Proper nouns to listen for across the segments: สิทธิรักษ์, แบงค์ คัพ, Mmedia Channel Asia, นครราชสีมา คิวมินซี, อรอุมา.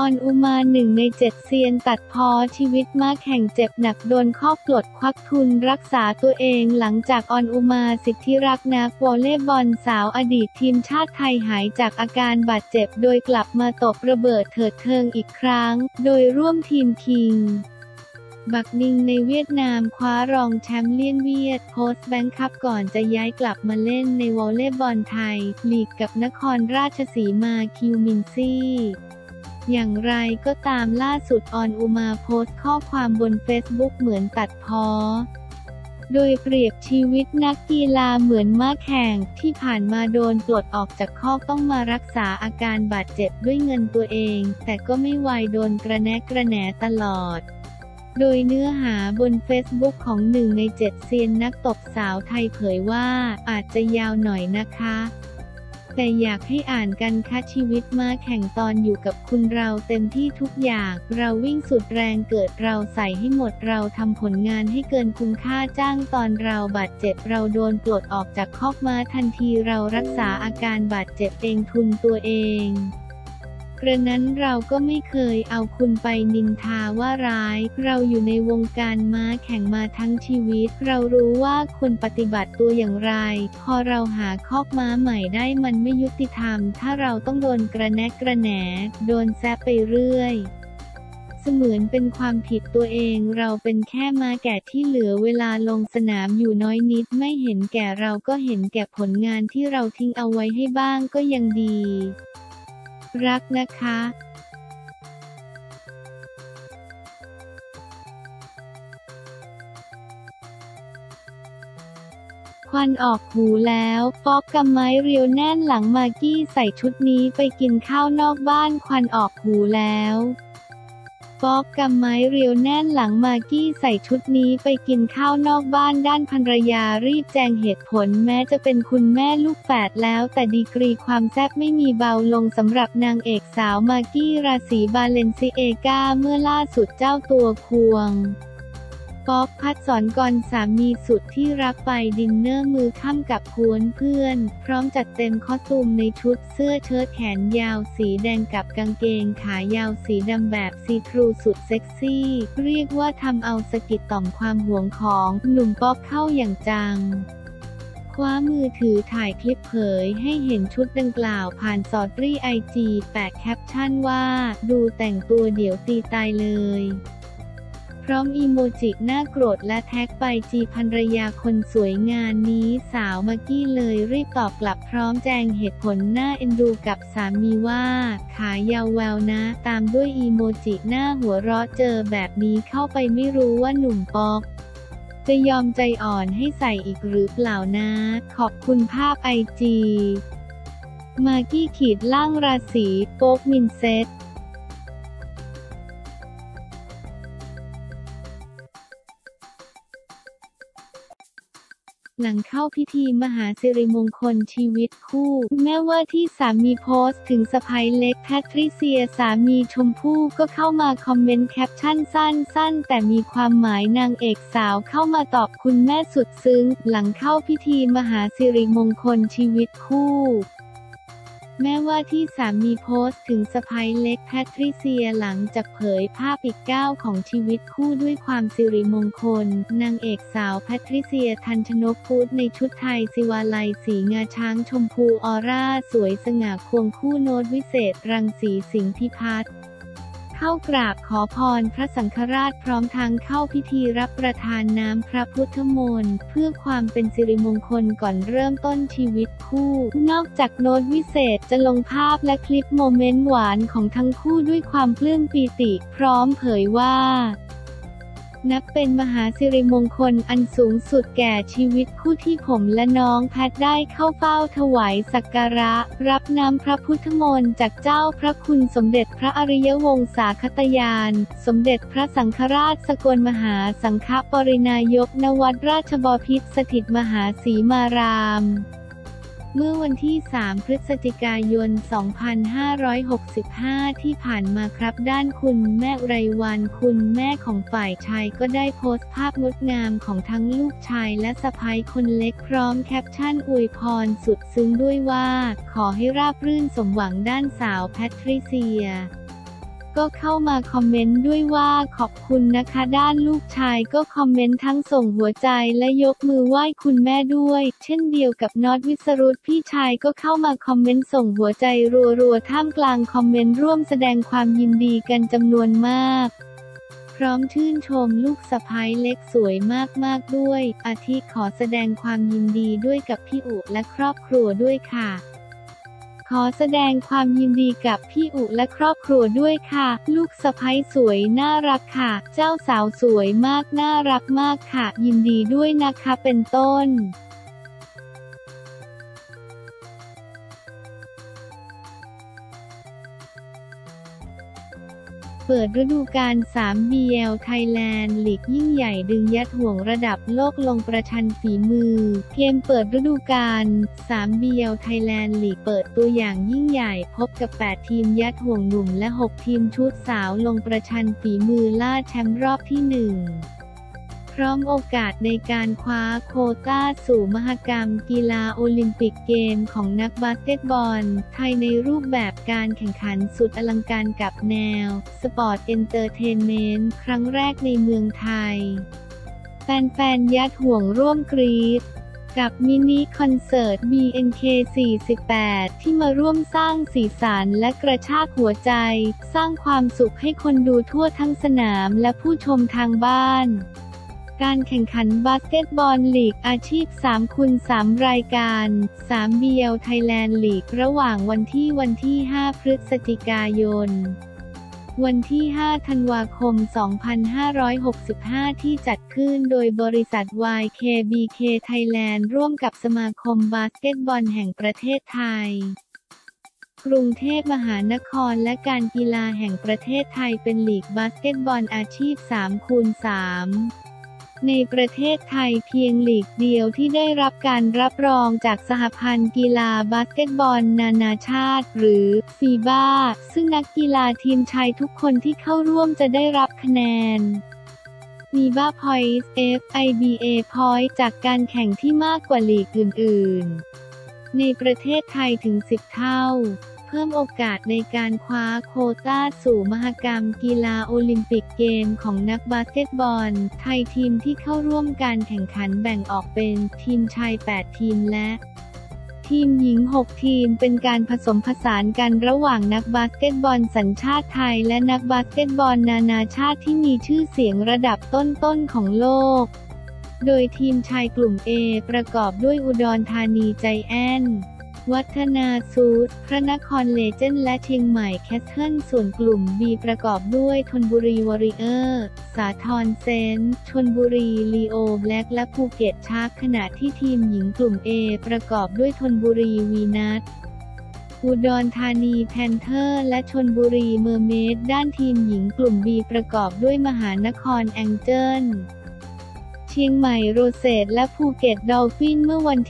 ออนอุมาหนึ่งใน7เซียนตัดพ้อชีวิตมาแข่งเจ็บหนักโดนข้อปลดควักทุนรักษาตัวเองหลังจากออนอุมาสิทธิรักนักวอลเลย์บอลสาวอดีตทีมชาติไทยหายจากอาการบาดเจ็บโดยกลับมาตบระเบิดเถิดเทิงอีกครั้งโดยร่วมทีมคิงบักนิงในเวียดนามคว้ารองแชมป์เลี้ยนเวียดโพสต์แบงค์คัพก่อนจะย้ายกลับมาเล่นในวอลเลย์บอลไทยลีกกับนครราชสีมาคิวมินซี่อย่างไรก็ตามล่าสุดออนอุมาโพสต์ข้อความบนเฟซบุ๊กเหมือนตัดพ้อโดยเปรียบชีวิตนักกีฬาเหมือนม้าแข่งที่ผ่านมาโดนปลดออกจากคอกต้องมารักษาอาการบาดเจ็บด้วยเงินตัวเองแต่ก็ไม่ไวโดนกระแนะกระแหนตลอดโดยเนื้อหาบนเฟซบุ๊กของหนึ่งใน7เซียนนักตบสาวไทยเผยว่าอาจจะยาวหน่อยนะคะแต่อยากให้อ่านกันค่ะชีวิตมาแข่งตอนอยู่กับคุณเราเต็มที่ทุกอย่างเราวิ่งสุดแรงเกิดเราใส่ให้หมดเราทำผลงานให้เกินคุณค่าจ้างตอนเราบาดเจ็บเราโดนปลดออกจากคอกม้าทันทีเรารักษาอาการบาดเจ็บเองทุนตัวเองกระนั้นเราก็ไม่เคยเอาคุณไปนินทาว่าร้ายเราอยู่ในวงการม้าแข่งมาทั้งชีวิตเรารู้ว่าควรปฏิบัติตัวอย่างไรพอเราหาคอกม้าใหม่ได้มันไม่ยุติธรรมถ้าเราต้องโดนกระแนะกระแหนโดนแซะไปเรื่อยเสมือนเป็นความผิดตัวเองเราเป็นแค่ม้าแก่ที่เหลือเวลาลงสนามอยู่น้อยนิดไม่เห็นแก่เราก็เห็นแก่ผลงานที่เราทิ้งเอาไว้ให้บ้างก็ยังดีรักนะคะควันออกหูแล้วป๊อปกับไม้เรียวแน่นหลังมากกี้ใส่ชุดนี้ไปกินข้าวนอกบ้านควันออกหูแล้วป๊อปกำไม้เรียวแน่นหลังมากกี้ใส่ชุดนี้ไปกินข้าวนอกบ้านด้านภรรยารีบแจงเหตุผลแม้จะเป็นคุณแม่ลูกแฝดแล้วแต่ดีกรีความแซ่บไม่มีเบาลงสำหรับนางเอกสาวมากกี้ราศีบาเลนซิเอกาเมื่อล่าสุดเจ้าตัวควงป๊อปภัสสรกรสามีสุดที่รักไปดินเนอร์มือค่ำกับกวนเพื่อนพร้อมจัดเต็มคอสตูมในชุดเสื้อเชิ้ตแขนยาวสีแดงกับกางเกงขายาวสีดำแบบซีทรูสุดเซ็กซี่เรียกว่าทำเอาสะกิดต่อมความหวงของหนุ่มป๊อปเข้าอย่างจังคว้ามือถือถ่ายคลิปเผยให้เห็นชุดดังกล่าวผ่านสตอรี่IGแปะแคปชั่นว่าดูแต่งตัวเดี๋ยวตีตายเลยพร้อมอีโมจิหน้าโกรธและแท็กไปจีภรรยาคนสวยงานนี้สาวมากกี้เลยรีบตอบกลับพร้อมแจงเหตุผลหน้าเอ็นดูกับสามีว่าขายาวแววนะตามด้วยอีโมจิหน้าหัวเราะเจอแบบนี้เข้าไปไม่รู้ว่าหนุ่มป๊อกจะยอมใจอ่อนให้ใส่อีกหรือเปล่านะขอบคุณภาพIGมากกี้_ ราศีโป๊กมินเซตหลังเข้าพิธีมหาสิริมงคลชีวิตคู่แม้ว่าที่สามีโพสต์ถึงสะใภ้เล็กแพทริเซียสามีชมพู่ก็เข้ามาคอมเมนต์แคปชั่นสั้นๆแต่มีความหมายนางเอกสาวเข้ามาตอบคุณแม่สุดซึ้งหลังเข้าพิธีมหาสิริมงคลชีวิตคู่แม้ว่าที่สามีโพสต์ถึงสะใภ้เล็กแพทริเซียหลังจากเผยภาพอีกก้าวของชีวิตคู่ด้วยความสิริมงคลนางเอกสาวแพทริเซียทันชนกพูดในชุดไทยศิวาลัยสีงาช้างชมพูออร่าสวยสง่าควงคู่โน้ตวิเศษรังสีสิงห์พิพัฒน์เข้ากราบขอพรพระสังฆราชพร้อมทางเข้าพิธีรับประทานน้ำพระพุทธมนต์เพื่อความเป็นสิริมงคลก่อนเริ่มต้นชีวิตคู่นอกจากโน้ตวิเศษจะลงภาพและคลิปโมเมนต์หวานของทั้งคู่ด้วยความปลื้มปีติพร้อมเผยว่านับเป็นมหาสิริมงคลอันสูงสุดแก่ชีวิตคู่ที่ผมและน้องแพทได้เข้าเฝ้าถวายสักการะรับน้ำพระพุทธมนต์จากเจ้าพระคุณสมเด็จพระอริยวงศาคตยานสมเด็จพระสังฆราชสกลมหาสังฆปรินายกณ วัดราชบพิตรสถิตมหาสีมาราม เมื่อวันที่ 3 พฤศจิกายน 2565 ที่ผ่านมาครับด้านคุณแม่ไรวันคุณแม่ของฝ่ายชายก็ได้โพสต์ภาพงดงามของทั้งลูกชายและสะใภ้คนเล็กพร้อมแคปชั่นอวยพรสุดซึ้งด้วยว่าขอให้ราบรื่นสมหวังด้านสาวแพทริเซียก็เข้ามาคอมเมนต์ด้วยว่าขอบคุณนะคะด้านลูกชายก็คอมเมนต์ทั้งส่งหัวใจและยกมือไหว้คุณแม่ด้วยเช่นเดียวกับน็อตวิศรุตพี่ชายก็เข้ามาคอมเมนต์ส่งหัวใจรัวๆท่ามกลางคอมเมนต์ร่วมแสดงความยินดีกันจำนวนมากพร้อมชื่นชมลูกสะใภ้เล็กสวยมากๆด้วยอาทิขอแสดงความยินดีด้วยกับพี่อุและครอบครัวด้วยค่ะขอแสดงความยินดีกับพี่อุและครอบครัวด้วยค่ะลูกสะใภ้สวยน่ารักค่ะเจ้าสาวสวยมากน่ารักมากค่ะยินดีด้วยนะคะเป็นต้นเปิดฤดูกาล 3BL ไทยแลนด์ลีกยิ่งใหญ่ดึงยัดห่วงระดับโลกลงประชันฝีมือเกมเปิดฤดูกาล 3BL ไทยแลนด์ลีกเปิดตัวอย่างยิ่งใหญ่พบกับ 8 ทีมยัดห่วงหนุ่มและ 6 ทีมชุดสาวลงประชันฝีมือล่าแชมป์รอบที่ 1พร้อมโอกาสในการคว้าโควต้าสู่มหกรรมกีฬาโอลิมปิกเกมของนักบาสเกตบอลไทยในรูปแบบการแข่งขันสุดอลังการกับแนวสปอร์ตเอนเตอร์เทนเมนต์ครั้งแรกในเมืองไทยแฟนๆยัดห่วงร่วมกรี๊ดกับมินิคอนเสิร์ต BNK48 ที่มาร่วมสร้างสีสันและกระชากหัวใจสร้างความสุขให้คนดูทั่วทั้งสนามและผู้ชมทางบ้านการแข่งขันบาสเกตบอลลีกอาชีพ 3x3 รายการ 3BL ไทยแลนด์ลีกระหว่างวันที่ 5 พฤศจิกายนวันที่ 5 ธันวาคม 2565 ที่จัดขึ้นโดยบริษัท YKBK ไทยแลนด์ร่วมกับสมาคมบาสเกตบอลแห่งประเทศไทยกรุงเทพมหานครและการกีฬาแห่งประเทศไทยเป็นลีกบาสเกตบอลอาชีพ 3x3ในประเทศไทยเพียงลีกเดียวที่ได้รับการรับรองจากสหพันธ์กีฬาบาสเกตบอลนานาชาติหรือฟีบ้าซึ่งนักกีฬาทีมชายทุกคนที่เข้าร่วมจะได้รับคะแนนฟีบ้าพอยต์ FIBA พอยต์จากการแข่งที่มากกว่าลีกอื่นๆในประเทศไทยถึง 10 เท่าเพิ่มโอกาสในการคว้าโควต้าสู่มหกรรมกีฬาโอลิมปิกเกมของนักบาสเกตบอลไทยทีมที่เข้าร่วมการแข่งขันแบ่งออกเป็นทีมชาย 8 ทีมและทีมหญิง 6 ทีมเป็นการผสมผสานกันระหว่างนักบาสเกตบอลสัญชาติไทยและนักบาสเกตบอลนานาชาติที่มีชื่อเสียงระดับต้นๆของโลกโดยทีมชายกลุ่ม A ประกอบด้วยอุดรธานีไจแอนท์วัฒนาซูสพระนครเลเจนด์และเชียงใหม่แคสเทิลส่วนกลุ่ม B ประกอบด้วยธนบุรีวอริเออร์สาทรเซนต์ชลบุรีลีโอแบล็กและภูเก็ตชาร์คขณะที่ทีมหญิงกลุ่ม A ประกอบด้วยธนบุรีวีนัสอุดรธานีแพนเทอร์และชลบุรีเมอร์เมดด้านทีมหญิงกลุ่ม B ประกอบด้วยมหานครแองเจิลเชียงใหม่โรเซตและภูเก็ตดอลฟินเมื่อวัน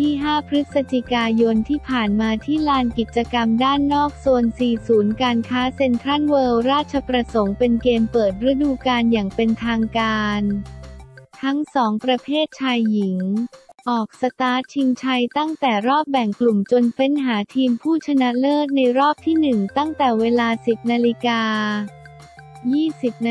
ที่ 5 พฤศจิกายนที่ผ่านมาที่ลานกิจกรรมด้านนอกโซน 4 ศูนย์การค้าเซ็นทรัลเวิลด์ราชประสงค์เป็นเกมเปิดฤดูกาลอย่างเป็นทางการทั้งสองประเภทชายหญิงออกสตาร์ทชิงชัยตั้งแต่รอบแบ่งกลุ่มจนเฟ้นหาทีมผู้ชนะเลิศในรอบที่ 1 ตั้งแต่เวลา 10:00 น. 20:00 น.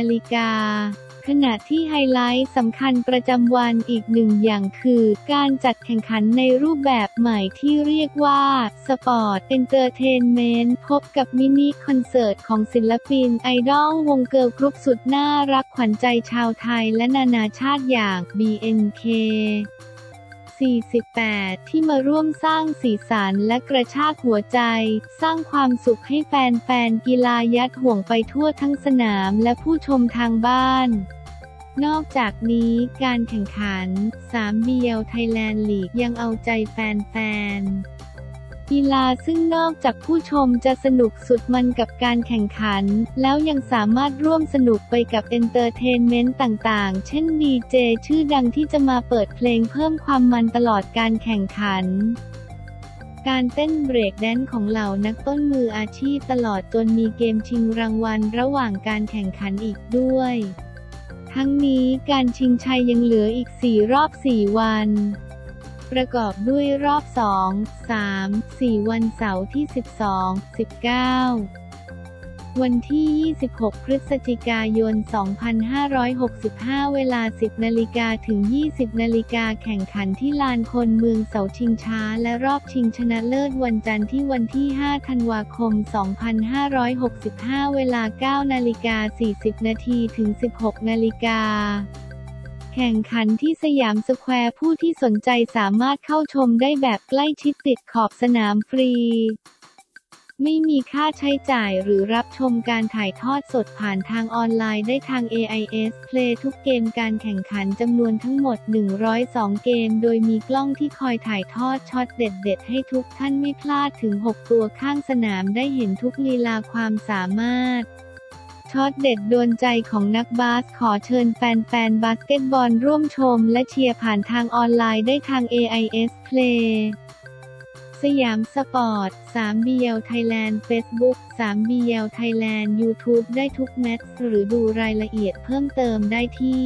ขณะที่ไฮไลท์สำคัญประจำวันอีกหนึ่งอย่างคือการจัดแข่งขันในรูปแบบใหม่ที่เรียกว่าสปอร์ตเอนเตอร์เทนเมนต์พบกับมินิคอนเสิร์ตของศิลปินไอดอลวงเกิร์ลกรุ๊ปสุดน่ารักขวัญใจชาวไทยและนานาชาติอย่าง BNK48 ที่มาร่วมสร้างสีสันและกระชากหัวใจสร้างความสุขให้แฟนๆกีฬายัดห่วงไปทั่วทั้งสนามและผู้ชมทางบ้านนอกจากนี้การแข่งขัน 3BL ไทยแลนด์ลีกยังเอาใจแฟนๆกีฬาซึ่งนอกจากผู้ชมจะสนุกสุดมันกับการแข่งขันแล้วยังสามารถร่วมสนุกไปกับเอนเตอร์เทนเมนต์ต่างๆเช่นดีเจชื่อดังที่จะมาเปิดเพลงเพิ่มความมันตลอดการแข่งขัน การเต้นเบรกแดนซ์ของเหล่านักต้นมืออาชีพตลอดจนมีเกมชิงรางวัลระหว่างการแข่งขันอีกด้วยทั้งนี้การชิงชัยยังเหลืออีก4รอบ4วันประกอบด้วยรอบ2 3 4วันเสาร์ที่12 19วันที่ 26 พฤศจิกายน 2565 เวลา 10 นาฬิกาถึง 20 นาฬิกาแข่งขันที่ลานคนเมืองเสาชิงช้าและรอบชิงชนะเลิศวันจันทร์ที่วันที่ 5 ธันวาคม 2565 เวลา 9 นาฬิกา 40 นาทีถึง 16 นาฬิกาแข่งขันที่สยามสแควร์ผู้ที่สนใจสามารถเข้าชมได้แบบใกล้ชิดติดขอบสนามฟรีไม่มีค่าใช้จ่ายหรือรับชมการถ่ายทอดสดผ่านทางออนไลน์ได้ทาง AIS Play ทุกเกมการแข่งขันจำนวนทั้งหมด102เกมโดยมีกล้องที่คอยถ่ายทอดช็อตเด็ดๆให้ทุกท่านไม่พลาดถึง6ตัวข้างสนามได้เห็นทุกลีลาความสามารถช็อตเด็ดโดนใจของนักบาสขอเชิญแฟนๆบาสเกตบอลร่วมชมและเชียร์ผ่านทางออนไลน์ได้ทาง AIS Playสยามสปอร์ต 3BL Thailand Facebook 3BL Thailand YouTube ได้ทุกแมตช์หรือดูรายละเอียดเพิ่มเติมได้ที่